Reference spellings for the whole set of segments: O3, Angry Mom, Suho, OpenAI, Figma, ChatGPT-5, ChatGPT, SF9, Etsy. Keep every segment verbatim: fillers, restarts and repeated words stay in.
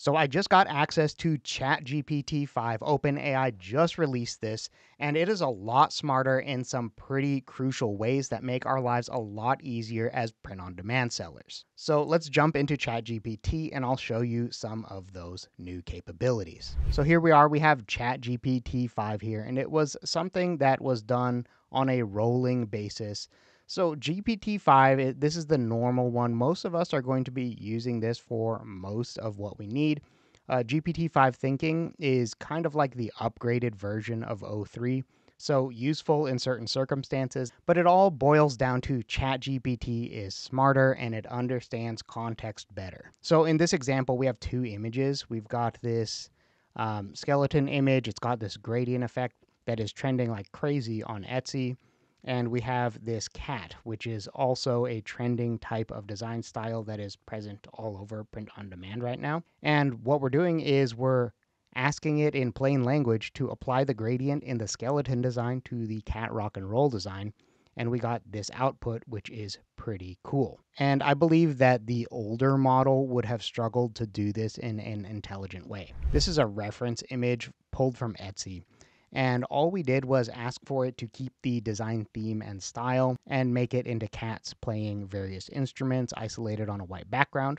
So I just got access to ChatGPT five. OpenAI just released this, and it is a lot smarter in some pretty crucial ways that make our lives a lot easier as print-on-demand sellers. So let's jump into ChatGPT, and I'll show you some of those new capabilities. So here we are. We have ChatGPT five here, and it was something that was done on a rolling basis. So G P T five, this is the normal one. Most of us are going to be using this for most of what we need. Uh, G P T five thinking is kind of like the upgraded version of O three, so useful in certain circumstances, but it all boils down to ChatGPT is smarter and it understands context better. So in this example, we have two images. We've got this um, skeleton image. It's got this gradient effect that is trending like crazy on Etsy. And we have this cat, which is also a trending type of design style that is present all over print on demand right now. And what we're doing is we're asking it in plain language to apply the gradient in the skeleton design to the cat rock and roll design. And we got this output, which is pretty cool. And I believe that the older model would have struggled to do this in an intelligent way. This is a reference image pulled from Etsy. And all we did was ask for it to keep the design theme and style and make it into cats playing various instruments isolated on a white background.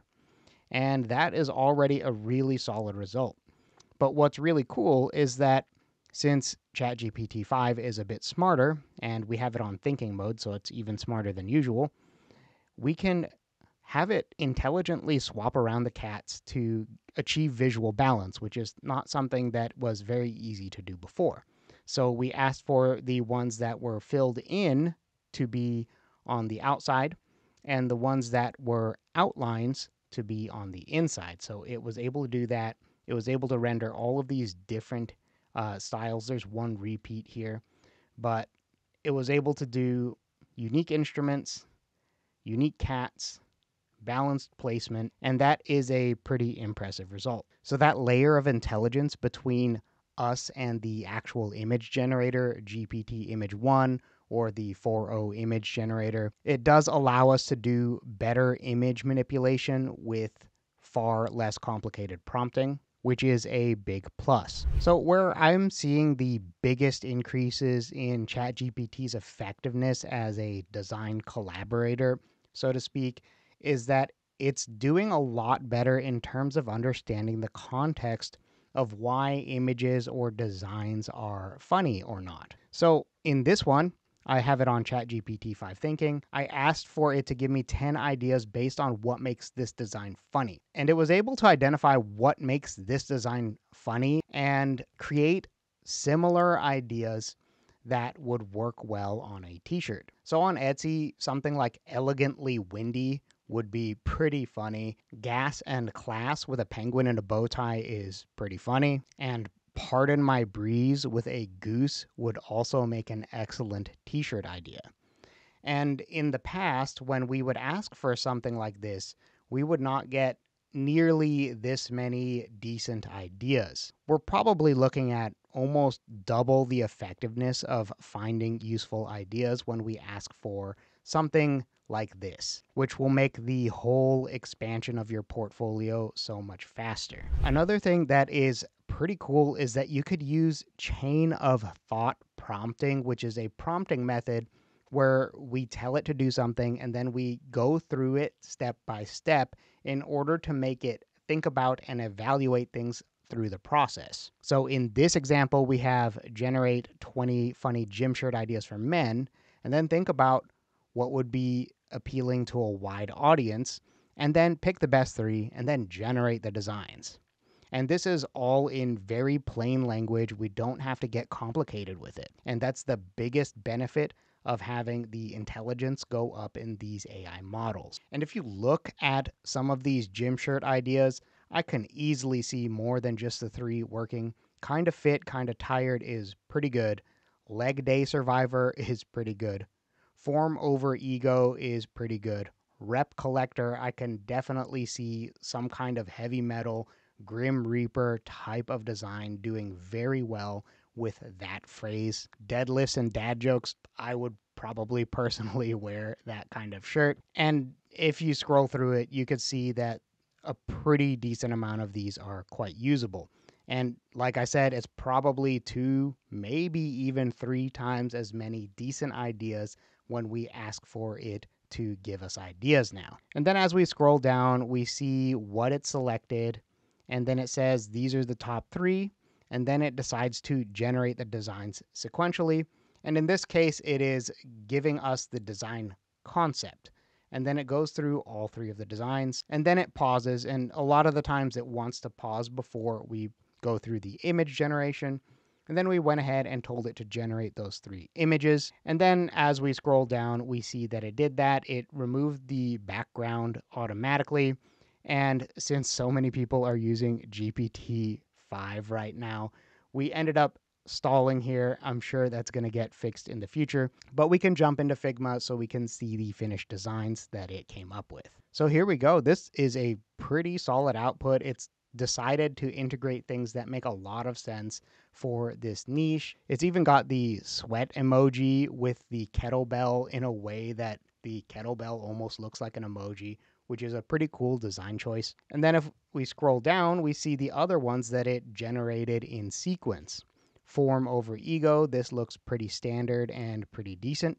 And that is already a really solid result. But what's really cool is that since ChatGPT five is a bit smarter and we have it on thinking mode, so it's even smarter than usual, we can have it intelligently swap around the cats to achieve visual balance, which is not something that was very easy to do before. So we asked for the ones that were filled in to be on the outside and the ones that were outlines to be on the inside. So it was able to do that. It was able to render all of these different uh, styles. There's one repeat here, but it was able to do unique instruments, unique cats, balanced placement, and that is a pretty impressive result. So that layer of intelligence between us and the actual image generator, G P T image one or the four point oh image generator, it does allow us to do better image manipulation with far less complicated prompting, which is a big plus. So where I'm seeing the biggest increases in ChatGPT's effectiveness as a design collaborator, so to speak, is that it's doing a lot better in terms of understanding the context of why images or designs are funny or not. So in this one, I have it on ChatGPT five thinking. I asked for it to give me ten ideas based on what makes this design funny. And it was able to identify what makes this design funny and create similar ideas that would work well on a t-shirt. So on Etsy, something like elegantly windy would be pretty funny. Gas and class with a penguin and a bow tie is pretty funny. And pardon my breeze with a goose would also make an excellent t-shirt idea. And in the past, when we would ask for something like this, we would not get nearly this many decent ideas. We're probably looking at almost double the effectiveness of finding useful ideas when we ask for something like this, which will make the whole expansion of your portfolio so much faster. Another thing that is pretty cool is that you could use chain of thought prompting, which is a prompting method where we tell it to do something and then we go through it step by step in order to make it think about and evaluate things through the process. So in this example, we have generate twenty funny gym shirt ideas for men, and then think about what would be appealing to a wide audience, and then pick the best three, and then generate the designs. And this is all in very plain language. We don't have to get complicated with it. And that's the biggest benefit of having the intelligence go up in these A I models. And if you look at some of these gym shirt ideas, I can easily see more than just the three working. Kind of fit, kind of tired is pretty good. Leg day survivor is pretty good. Form over ego is pretty good. Rep collector, I can definitely see some kind of heavy metal, Grim Reaper type of design doing very well with that phrase. Deadlifts and dad jokes, I would probably personally wear that kind of shirt. And if you scroll through it, you could see that a pretty decent amount of these are quite usable. And like I said, it's probably two, maybe even three times as many decent ideas when we ask for it to give us ideas now. And then as we scroll down, we see what it selected, and then it says these are the top three, and then it decides to generate the designs sequentially. And in this case, it is giving us the design concept. And then it goes through all three of the designs, and then it pauses. And a lot of the times it wants to pause before we go through the image generation. And then we went ahead and told it to generate those three images. And then as we scroll down, we see that it did that. It removed the background automatically. And since so many people are using G P T five right now, we ended up stalling here. I'm sure that's going to get fixed in the future, but we can jump into Figma so we can see the finished designs that it came up with. So here we go. This is a pretty solid output. It's decided to integrate things that make a lot of sense for this niche. It's even got the sweat emoji with the kettlebell in a way that the kettlebell almost looks like an emoji, which is a pretty cool design choice. And then if we scroll down, we see the other ones that it generated in sequence. Form over ego, this looks pretty standard and pretty decent.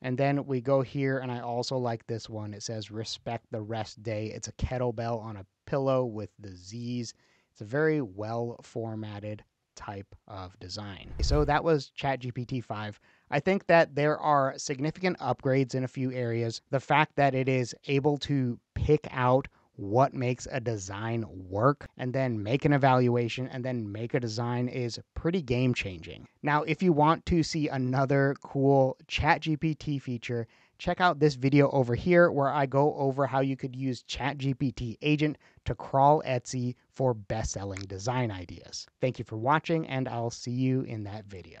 And then we go here, and I also like this one. It says respect the rest day. It's a kettlebell on a pillow with the Z's. It's a very well formatted type of design. So that was ChatGPT five. I think that there are significant upgrades in a few areas. The fact that it is able to pick out what makes a design work, and then make an evaluation, and then make a design is pretty game-changing. Now, if you want to see another cool ChatGPT feature, check out this video over here where I go over how you could use ChatGPT Agent to crawl Etsy for best-selling design ideas. Thank you for watching, and I'll see you in that video.